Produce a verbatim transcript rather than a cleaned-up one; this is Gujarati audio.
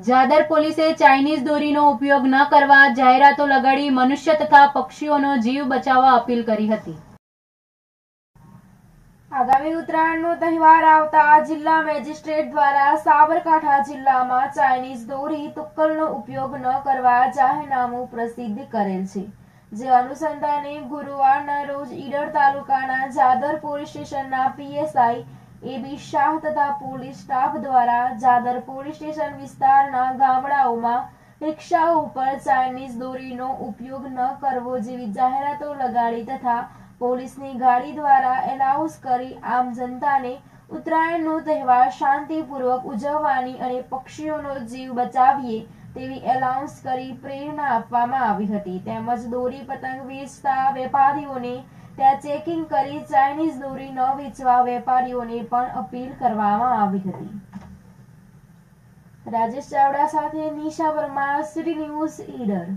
જાદર પોલીસે ચાઇનીઝ દોરીનો ઉપયોગ ન કરવા જાહેરાતો લગાડી મનુષ્ય તથા પક્ષીઓનો જીવ બચાવવા અપીલ કરી હતી। આગામી ઉત્તરાયણનો તહેવાર આવતા જિલ્લા મેજિસ્ટ્રેટ દ્વારા સાબરકાંઠા જિલ્લામાં ચાઇનીઝ દોરી તુક્કલનો ઉપયોગ ન કરવા જાહેરનામું પ્રસિદ્ધ કરેલ છે, જે અનુસંધાને ગુરુવારના રોજ ઈડર તાલુકાના જાદર પોલીસ સ્ટેશનના પીએસઆઈ एबी शाह तथा पुलिस स्टाफ द्वारा जादर पुलिस स्टेशन विस्तारना गामडाओमां रिक्षाओ पर चाइनीज दोरीनो उपयोग न करवो जेवी जाहेरातो लगाडी तथा पोलीसनी गाड़ी द्वारा एनाउंस करी आम जनताने उत्तरायणनो तहेवार शांतिपूर्वक उजववानी अने पक्षीओनो जीव बचावीए तेवी एनाउंस करी प्रेरणा आपवामां आवी हती। तेमज दोरी पतंग वेचता वेपारीओने ત્યાં ચેકિંગ કરી ચાઇનીઝ દોરી ન વેચવા વેપારીઓને પણ અપીલ કરવામાં આવી હતી। રાજેશ ચાવડા સાથે નિશા વર્મા, સિટી ન્યૂઝ, ઈડર।